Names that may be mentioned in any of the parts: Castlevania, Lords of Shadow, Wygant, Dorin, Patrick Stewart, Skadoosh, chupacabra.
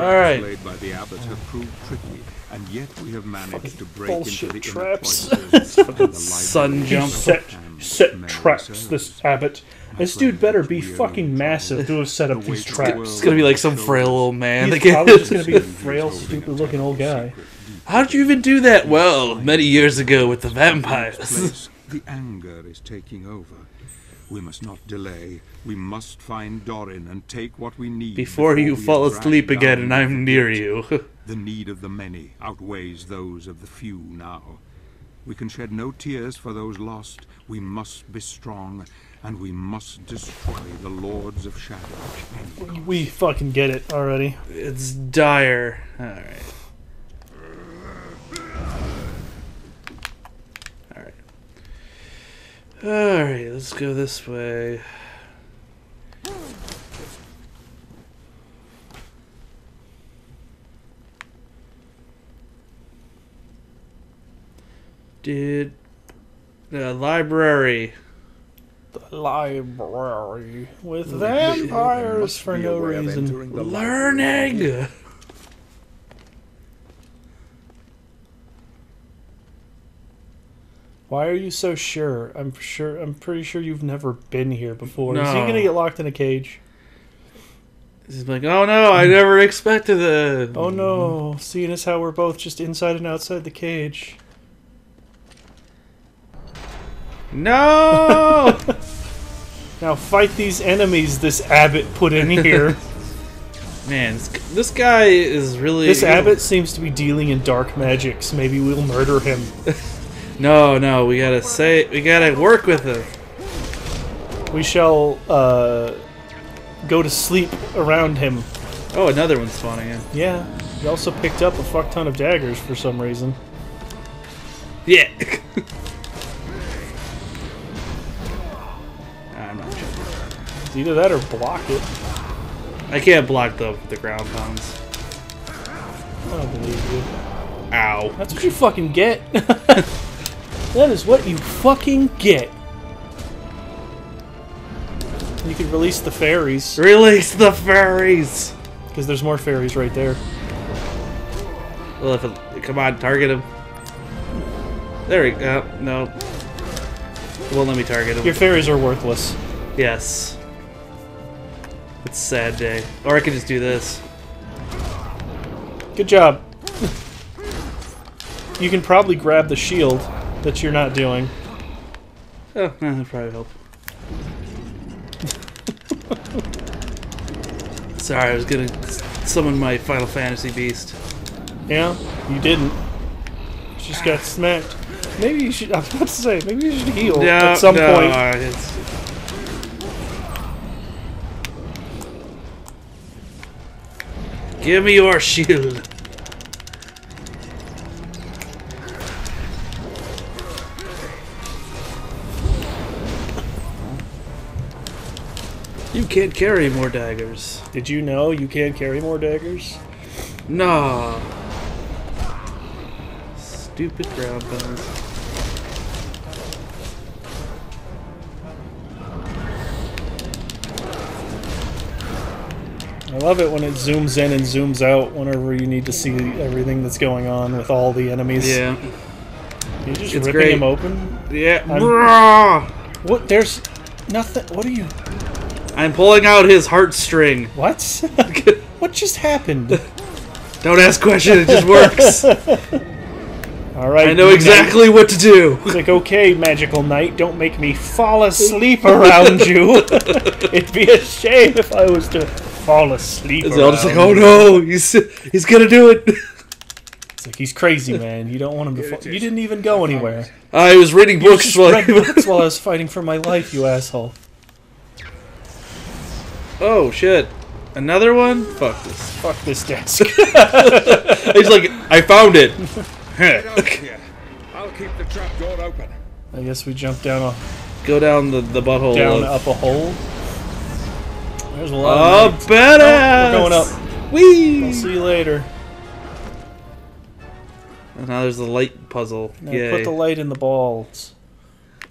traps laid by the abbots have proved tricky, and yet we have managed to break into the traps. Sun jump set traps. This abbot, this dude better be fucking massive to have set up these traps. It's gonna be like some frail old man. He's probably just gonna be a frail, stupid-looking old guy. How'd you even do that? Well, many years ago with the vampires. The anger is taking over. We must not delay. We must find Dorin and take what we need before you fall asleep again and I'm near you. The need of the many outweighs those of the few now. We can shed no tears for those lost. We must be strong, and we must destroy the Lords of Shadow. We fucking get it already. It's dire. All right. Alright, let's go this way. Did... the library. The library. With vampires for no reason. Learning! Why are you so sure? I'm pretty sure you've never been here before. No. Is he gonna get locked in a cage? He's like, oh no, I never expected that. Oh no, seeing as how we're both just inside and outside the cage. No! Now fight these enemies this abbot put in here. Man, this guy is really... This abbot seems to be dealing in dark magics. So maybe we'll murder him. No, no, we gotta work with him. We shall, go to sleep around him. Oh, another one's spawning in. Yeah. He also picked up a fuck ton of daggers for some reason. Yeah. I'm not sure. It's either that or block it. I can't block the ground pounds. I don't believe you. Ow. That's what you fucking get. That is what you fucking get. You can release the fairies. Release the fairies! Because there's more fairies right there. Well, if it, come on, target him. There we go. No. It won't let me target him. Your fairies are worthless. Yes. It's a sad day. Or I can just do this. Good job. You can probably grab the shield. That you're not doing. Oh, no, that'd probably help. Sorry, I was gonna summon my Final Fantasy beast. Yeah, you didn't. Just got smacked. Maybe you should. I was about to say, maybe you should heal at some point. Give me your shield. You can't carry more daggers. Did you know you can't carry more daggers? Nah. Stupid ground guns. I love it when it zooms in and zooms out whenever you need to see everything that's going on with all the enemies. Yeah. You're just ripping them open? Yeah. What? There's nothing. What are you... I'm pulling out his heartstring. What? What just happened? Don't ask questions, it just works. Alright. I know exactly what to do. It's like, okay, magical knight, don't make me fall asleep around you. It'd be a shame if I was to fall asleep around you. It's like, oh no, he's gonna do it. It's like, he's crazy, man. You don't want him to fall. You didn't even go anywhere. I was reading books, while I was fighting for my life, you asshole. Oh shit! Another one? Fuck this! Fuck this desk! He's like, I found it. I'll keep the trap door open. I guess we jump down a. Go down the butthole. Down up a hole. There's a lot. Of badass! Oh, we're going up. Whee! I'll see you later. And now there's the light puzzle. Yeah. Put the light in the balls,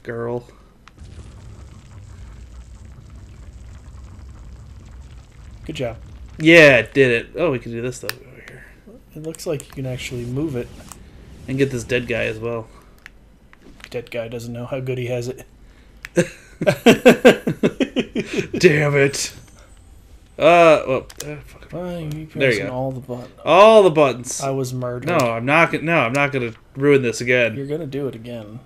girl. Good job. Yeah, it did it. Oh, we can do this stuff over here. It looks like you can actually move it. And get this dead guy as well. Dead guy doesn't know how good he has it. Damn it. Well, fuck. There you go. All the buttons. I was murdered. No, I'm not gonna ruin this again. You're gonna do it again.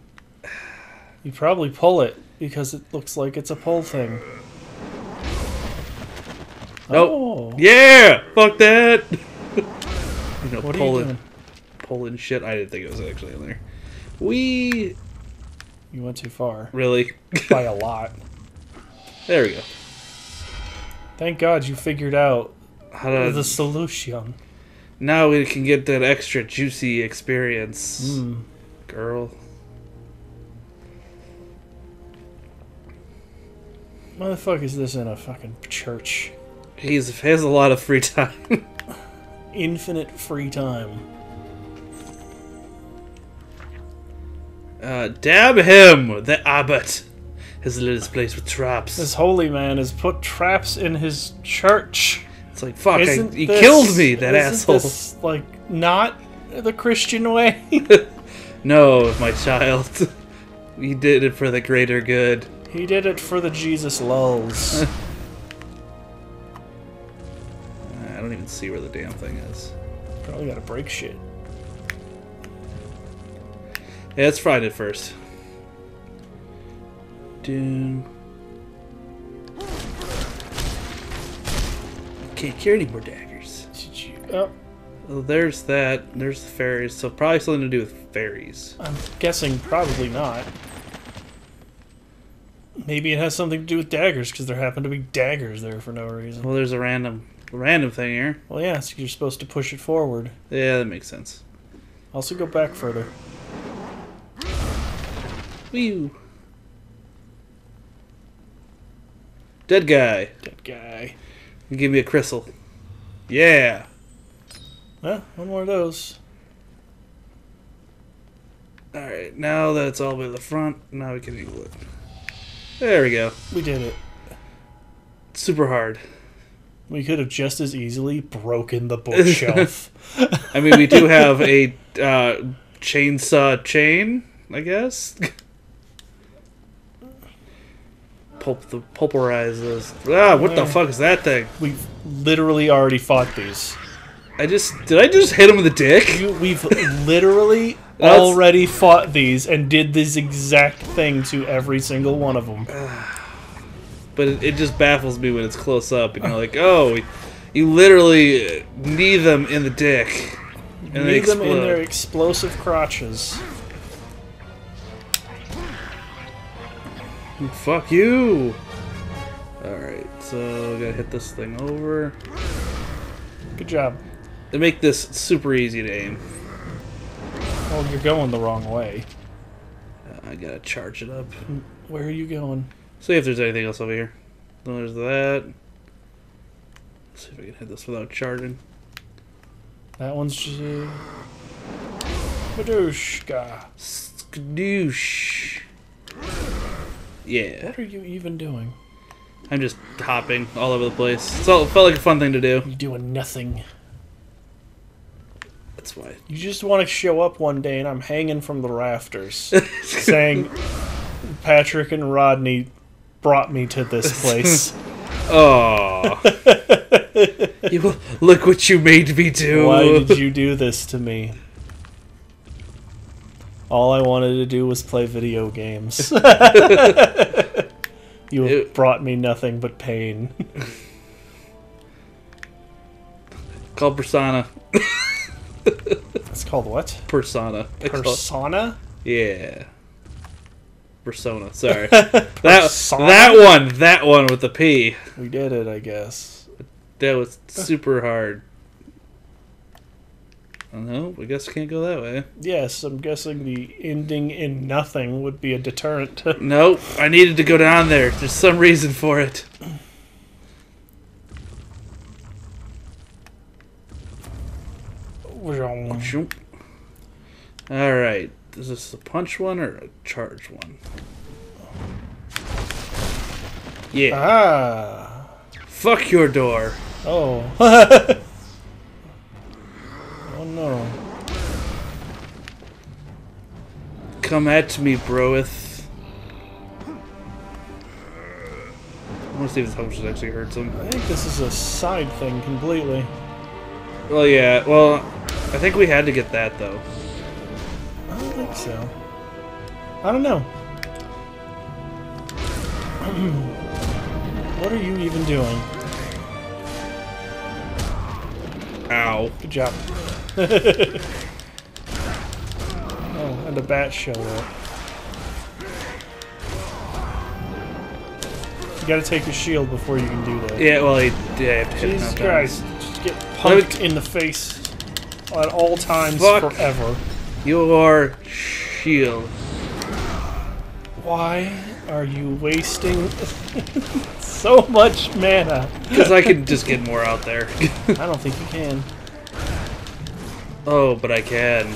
You probably pull it because it looks like it's a pull thing. Nope. Oh yeah, fuck that. You know, what pulling, are you doing? Pulling shit. I didn't think it was actually in there. You went too far. Really? By a lot. There we go. Thank God you figured out the solution. Now we can get that extra juicy experience. Mm. Girl. Why the fuck is this in a fucking church? He has a lot of free time. Infinite free time. Damn him, the abbot has lit his place with traps. This holy man has put traps in his church. It's like, fuck, he killed me, that asshole. Isn't this, like, not the Christian way? No, my child. He did it for the greater good. He did it for the Jesus lulz. I don't even see where the damn thing is. Probably gotta break shit. Yeah, let's find it first. Doom. Can't carry any more daggers. Oh. Well, there's that. There's the fairies. So probably something to do with fairies. I'm guessing probably not. Maybe it has something to do with daggers because there happen to be daggers there for no reason. Well, there's a random thing here. Well, yeah, so you're supposed to push it forward. Yeah, that makes sense. Also, go back further. Whew. Dead guy. Dead guy. Give me a crystal. Yeah. Well, one more of those. Alright, now that's all by the front. Now we can angle it. There we go. We did it. It's super hard. We could have just as easily broken the bookshelf. I mean, we do have a chainsaw chain, I guess. Pulverizes. Ah, what the fuck is that thing? We've literally already fought these. Did I just hit him with a dick? We've literally already fought these and did this exact thing to every single one of them. But it just baffles me when it's close up and you're like, oh, you literally knee them in the dick. And knee them in their explosive crotches. Fuck you! Alright, so we gotta hit this thing over. Good job. They make this super easy to aim. Well, you're going the wrong way. I gotta charge it up. Where are you going? See if there's anything else over here. No, there's that. Let's see if I can hit this without charging. That one's just... Skadooshka. Skadoosh. Yeah. What are you even doing? I'm just hopping all over the place. So it felt like a fun thing to do. You're doing nothing. That's why. You just want to show up one day and I'm hanging from the rafters. Saying, Patrick and Rodney brought me to this place. Oh. Look what you made me do. Why did you do this to me? All I wanted to do was play video games. You have brought me nothing but pain. Called Persona. That's called what? Persona. Persona? Yeah. Persona, sorry. Persona? That one with the P. We did it, I guess. That was super hard. No, I guess we can't go that way. Yes, I'm guessing the ending in nothing would be a deterrent. Nope, I needed to go down there. There's some reason for it. Alright, is this a punch one or a charge one? Yeah. Ah. Fuck your door. Oh. Oh no. Come at me, broeth. I want to see if this helps actually hurts him. I think this is a side thing completely. Well, yeah. Well, I think we had to get that, though. I don't think so. I don't know. What are you even doing? Ow. Good job. Oh, and the bat showed up. You gotta take your shield before you can do that. Yeah, well, I have to hit Jesus Christ. Just get punked in the face at all times forever. Your shield. Why are you wasting so much mana? Because I can just get more out there. I don't think you can. Oh, but I can.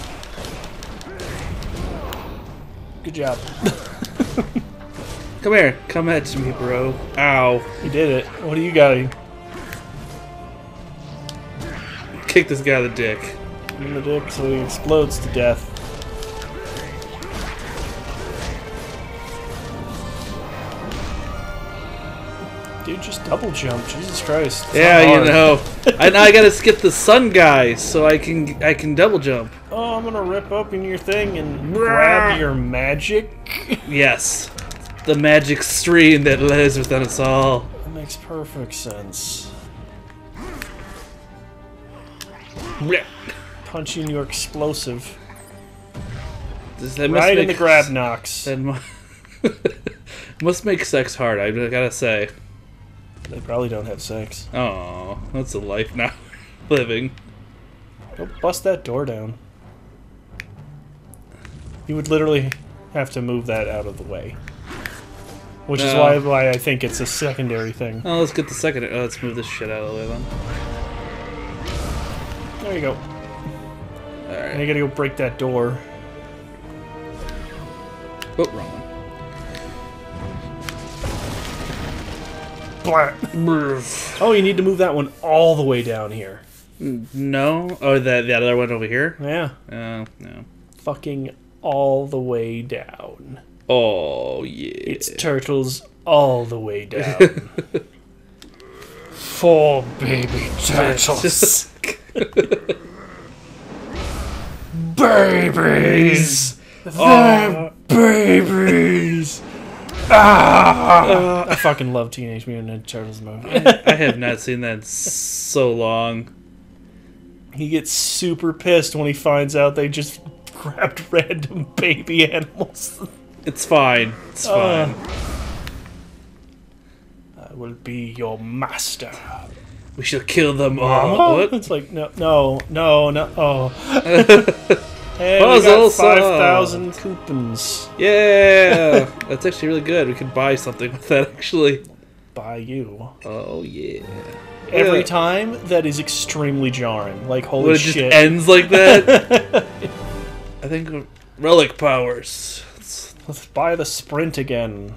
Good job. Come here. Come at me, bro. Ow. You did it. What do you got? Kick this guy in the dick. In the dick so he explodes to death. Dude, just double jump, Jesus Christ! Yeah, you know, I gotta skip the sun guys so I can double jump. Oh, I'm gonna rip open your thing and grab your magic. Yes, the magic stream that lives within us all. That makes perfect sense. Punching your explosive. Right in the grab knocks. That must make sex hard. I gotta say. They probably don't have sex. Oh, that's a life not living. Don't bust that door down. You would literally have to move that out of the way. Which is why I think it's a secondary thing. Oh, let's get the secondary. Oh, let's move this shit out of the way then. There you go. Alright. Now you gotta go break that door. Oh, wrong one. Oh, you need to move that one all the way down here. No. Oh, that other one over here? Yeah. Oh, no. Fucking all the way down. Oh, yeah. It's turtles all the way down. 4 baby turtles. Babies! They're babies! Ah! I fucking love Teenage Mutant Ninja Turtles movie. I have not seen that in so long. He gets super pissed when he finds out they just grabbed random baby animals. It's fine. It's fine. I will be your master. We shall kill them all. It's like, no, no, no, no. Oh. Hey, we got 5,000 coupons. Yeah! That's actually really good. We could buy something with that, actually. Buy you. Oh, yeah. Every time, that is extremely jarring. Like, holy shit. It just ends like that? I think relic powers. Let's buy the sprint again.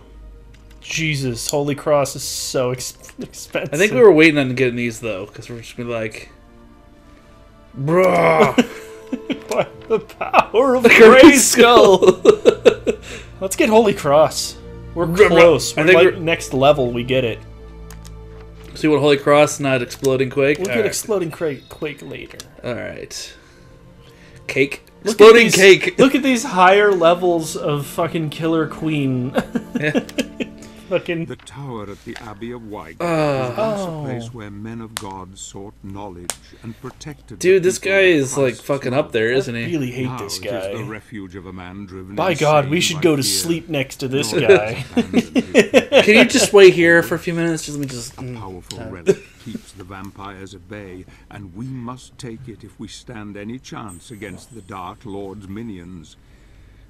Jesus, Holy Cross is so expensive. I think we were waiting on getting these, though, because we're just going to be like... Bruh! By the power of the Grey Skull! Let's get Holy Cross. We're close. We're like next level, we get it. So you want Holy Cross, not Exploding Quake? We'll get Exploding Quake later. Alright. Cake. Exploding Cake! Look at these higher levels of fucking Killer Queen. Yeah. Fucking... The tower at the Abbey of Wygant was once a place where men of God sought knowledge and protected. Dude, this guy is like fucking up there, isn't he? I really hate this guy. It is the refuge of a man driven by God, we should go to sleep next to this guy. Can you just wait here for a few minutes? Just let me just. A powerful relic keeps the vampires at bay, and we must take it if we stand any chance against the Dark Lord's minions.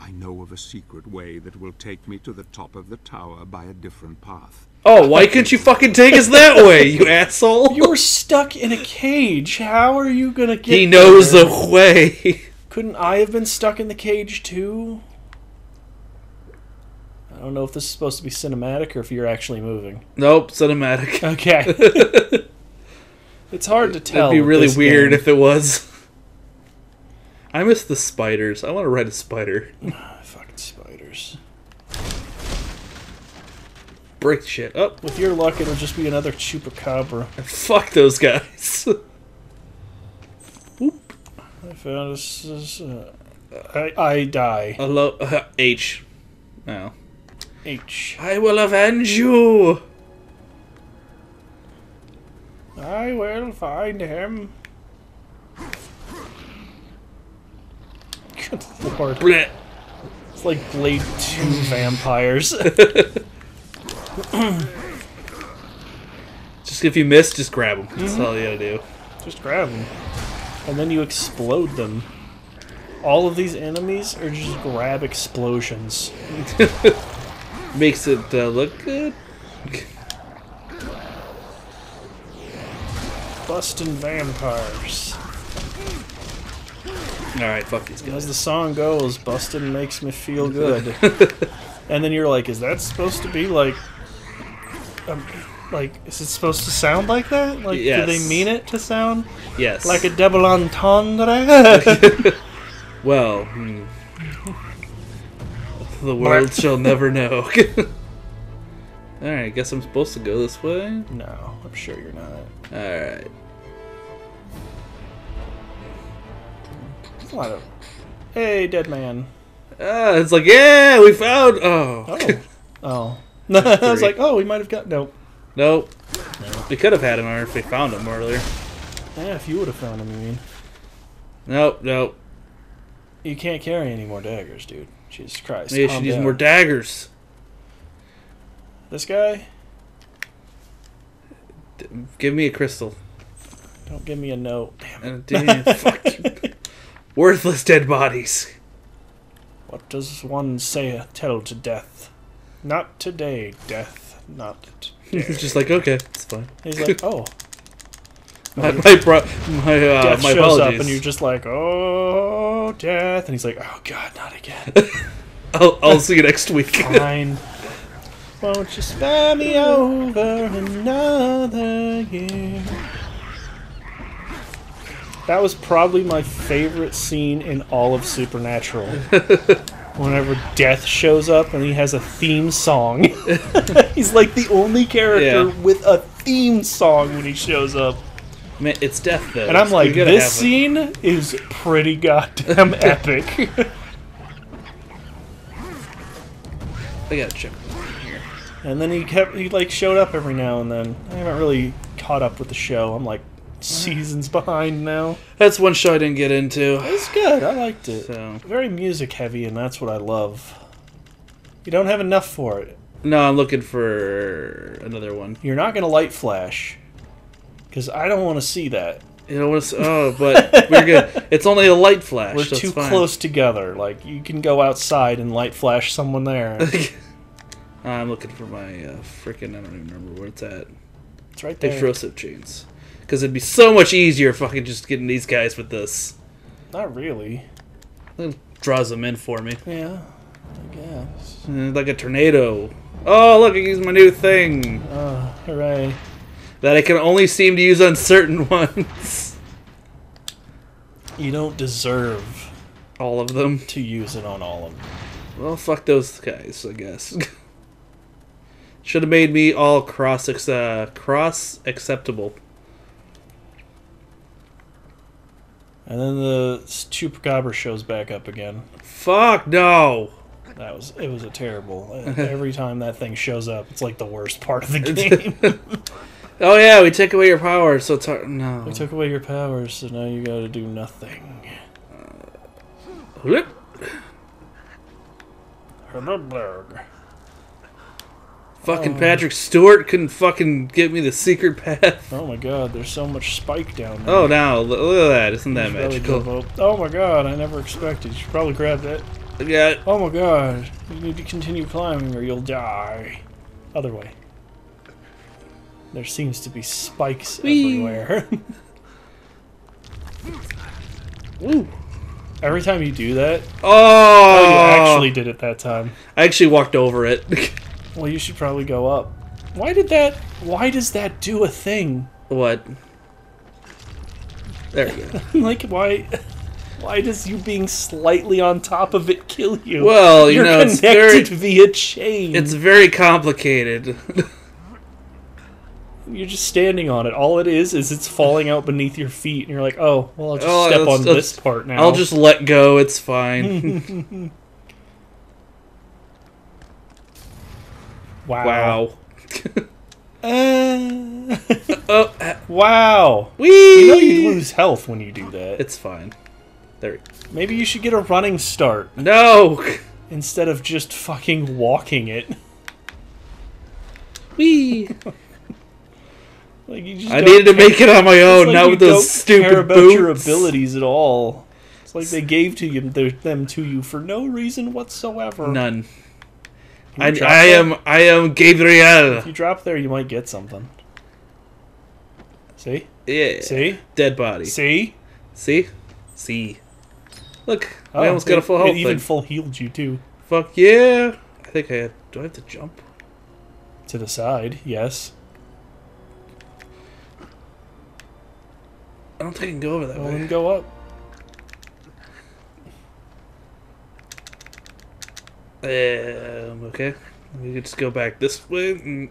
I know of a secret way that will take me to the top of the tower by a different path. Oh, why couldn't you fucking take us that way, you asshole? You were stuck in a cage. How are you gonna get He knows there? The way. Couldn't I have been stuck in the cage, too? I don't know if this is supposed to be cinematic or if you're actually moving. Nope, cinematic. Okay. It's hard to tell. It'd be really weird if it was. I miss the spiders. I want to ride a spider. Fucking spiders. Break shit up. With your luck, it'll just be another chupacabra. Fuck those guys. Oop. I found this. I die. Hello, H. No. H. I will avenge you. I will find him. Good lord. Blech. It's like Blade 2 vampires. Just if you miss, just grab them. That's all you gotta do. Just grab them. And then you explode them. All of these enemies are just grab explosions. Makes it look good. Bustin' vampires. Alright, fuck these guys. As the song goes, bustin' makes me feel good. And then you're like, is that supposed to be like, is it supposed to sound like that? Like, yes. Do they mean it to sound? Yes. Like a double entendre? Well, the world shall never know. Alright, I guess I'm supposed to go this way? No, I'm sure you're not. Alright. Hey, dead man. It's like, yeah, we found... Oh. Oh. Oh. I was like, oh, we might have got... Nope. Nope. No. We could have had him if we found him earlier. Yeah, if you would have found him, you mean. Nope, nope. You can't carry any more daggers, dude. Jesus Christ. Maybe you should use more daggers. This guy? Give me a crystal. Don't give me a note. Damn it. Fuck you. Worthless dead bodies. What does one say tell to death? Not today, death. Not today. He's just like, okay, it's fine. He's like, oh. Death my shows up and you're just like, oh, death. And he's like, oh, God, not again. I'll see you next week. Fine. Won't you spare me over another year? That was probably my favorite scene in all of Supernatural. Whenever Death shows up and he has a theme song. He's like the only character with a theme song when he shows up. Man, it's Death, though. And I'm like, this scene is pretty goddamn epic. I gotta check. And then he like showed up every now and then. I haven't really caught up with the show. I'm like seasons behind now. That's one show I didn't get into. It's good. I liked it. So. Very music heavy, and that's what I love. You don't have enough for it. No, I'm looking for another one. You're not gonna light flash, because I don't want to see that. You don't want to. Oh, but we're good. It's only a light flash. We're too close together. Like you can go outside and light flash someone there. I'm looking for my freaking. I don't even remember where it's at. It's right there. Explosive chains. Because it'd be so much easier fucking just getting these guys with this. Not really. It draws them in for me. Yeah, I guess. Like a tornado. Oh, look, I used my new thing. Oh, hooray. That I can only seem to use on certain ones. You don't deserve all of them to use it on all of them. Well, fuck those guys, I guess. Should have made me all cross acceptable. And then the chupacabra shows back up again. Fuck no! It was a terrible. Every time that thing shows up, it's like the worst part of the game. Oh yeah, we took away your powers, so it's hard. No. We took away your powers, so now you gotta do nothing. Fucking Patrick Stewart couldn't fucking get me the secret path. Oh my god, there's so much spike down there. Oh, now, look at that. Isn't that magical? Really oh my god, I never expected. You should probably grab that. Yeah. Oh my god, you need to continue climbing or you'll die. Other way. There seems to be spikes everywhere. Woo. Every time you do that... Oh! You actually did it that time. I actually walked over it. Well, you should probably go up. Why does that do a thing? What? There you go. Like, why does you being slightly on top of it kill you? Well, you know, it's connected via chain. It's very complicated. You're just standing on it. All it is it's falling out beneath your feet, and you're like, oh, well, I'll just step on this part now. I'll just let go. It's fine. Wow. Wow. Whee! You know you lose health when you do that. It's fine. There. Maybe you should get a running start. No! Instead of just fucking walking it. Whee! Like you just needed to make it on my own, like not with those stupid boots. You don't care about your abilities at all. It's like they gave them to you for no reason whatsoever. None. I am Gabriel. If you drop there, you might get something. See? Yeah. See? Dead body. See? See? See. Look, I almost got a full health. It even full healed you too. Fuck yeah! I think I have. Do I have to jump? To the side? Yes. I don't think I can go over that way. Then go up. Okay. We can just go back this way.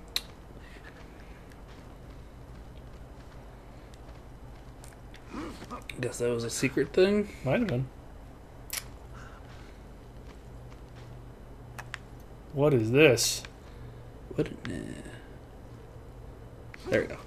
Guess that was a secret thing? Might have been. What is this? What? There we go.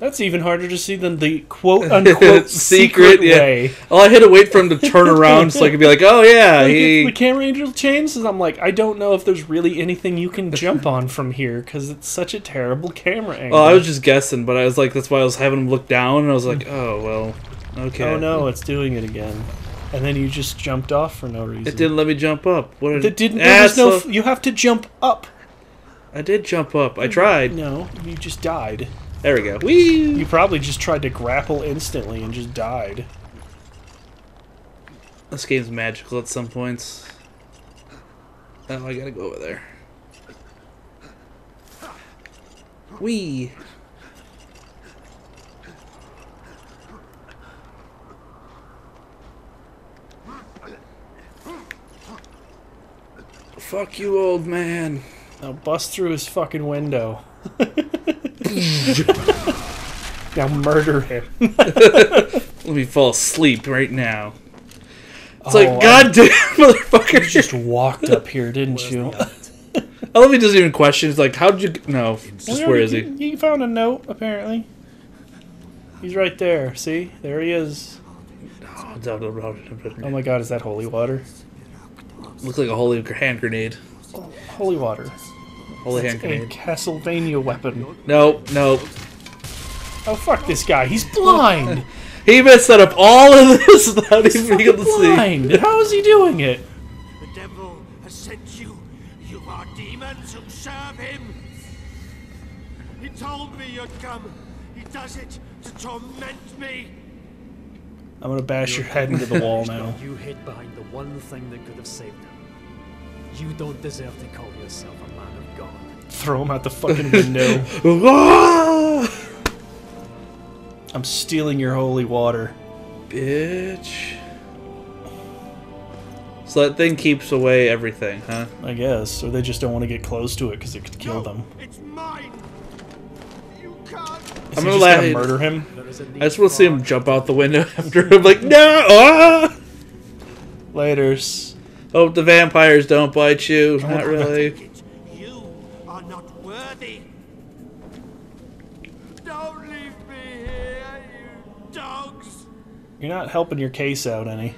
That's even harder to see than the quote-unquote secret way. Well, I had to wait for him to turn around so I could be like, oh, yeah. Like the camera angle changes, and I'm like, I don't know if there's really anything you can jump on from here, because it's such a terrible camera angle. Well, I was just guessing, but I was like, that's why I was having him look down, and I was like, oh, well, okay. Oh, no, it's doing it again. And then you just jumped off for no reason. It didn't let me jump up. What? It didn't. You have to jump up. I did jump up. I tried. No, you just died. There we go. Whee! You probably just tried to grapple instantly and just died. This game's magical at some points. Oh, I gotta go over there. Whee! Fuck you, old man. Now bust through his fucking window. Now murder him. Let me fall asleep right now. It's like, goddamn, motherfucker. You just walked up here, didn't you? I love he doesn't even question. It's like, how'd you... No, just where is he? He found a note, apparently. He's right there. See? There he is. Oh my god, is that holy water? Looks like a holy hand grenade. Oh, holy water. Holy hand grenade. Castlevania weapon. Nope, nope. Oh, fuck this guy. He's blind! He messed that up all of this without even being able to see. Blind! How is he doing it? The devil has sent you. You are demons who serve him. He told me you'd come. He does it to torment me. I'm gonna bash your head into the wall now. You hid behind the one thing that could have saved him. You don't deserve to call yourself a man of God. Throw him out the fucking window. I'm stealing your holy water. Bitch. So that thing keeps away everything, huh? I guess. Or they just don't want to get close to it because it could kill them. It's mine! You can't... Is I'm gonna murder him? I just want to see him jump out the window after him. Like, no! Ah! Laters. Hope the vampires don't bite you. Not really. You are not worthy. Don't leave me here, you dogs. You're not helping your case out any.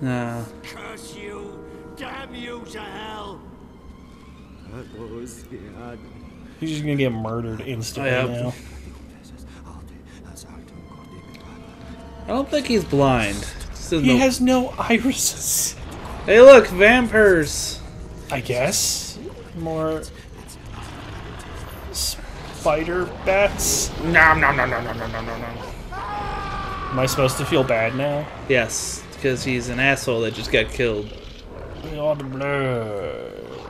No. Curse you. Damn you to hell. He's just going to get murdered instantly now. I don't think he's blind. He has no irises. Hey, look, vampires. I guess more spider bats. Nom nom nom nom nom nom nom nom. Am I supposed to feel bad now? Yes, because he's an asshole that just got killed. All the blood.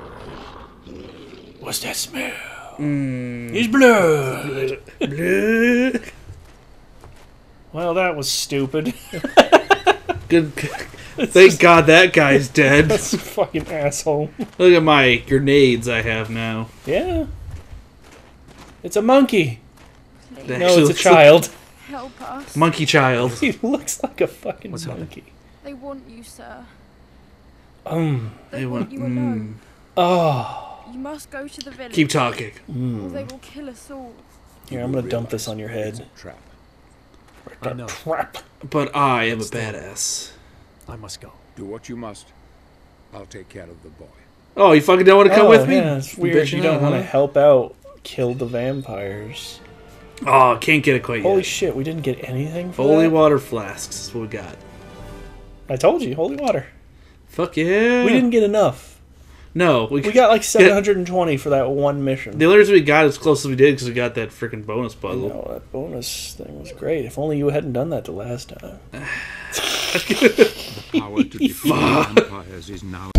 What's that smell? It's blood. Blood. Well, that was stupid. Good. Thank God that guy's dead. That's a fucking asshole. Look at my grenades I have now. Yeah. It's a monkey. Please. No, it's a child. Help us. Monkey child. He looks like a fucking monkey. They want you, sir. They want you alone. Oh. You must go to the village. Keep talking. Or they will kill us all. Here, I'm gonna dump this on your head. Trap. A trap. But I am a badass. I must go. Do what you must. I'll take care of the boy. Oh, you fucking don't want to come with me? Yeah, it's weird. You don't want to help out kill the vampires. Oh, can't get it quite yet. Holy shit, we didn't get anything for holy water flasks is what we got. I told you, holy water. Fuck yeah. We didn't get enough. No. We got like 720 for that one mission. The only reason we got as close as we did because we got that freaking bonus puzzle. No, that bonus thing was great. If only you hadn't done that the last time. The power to defeat vampires is now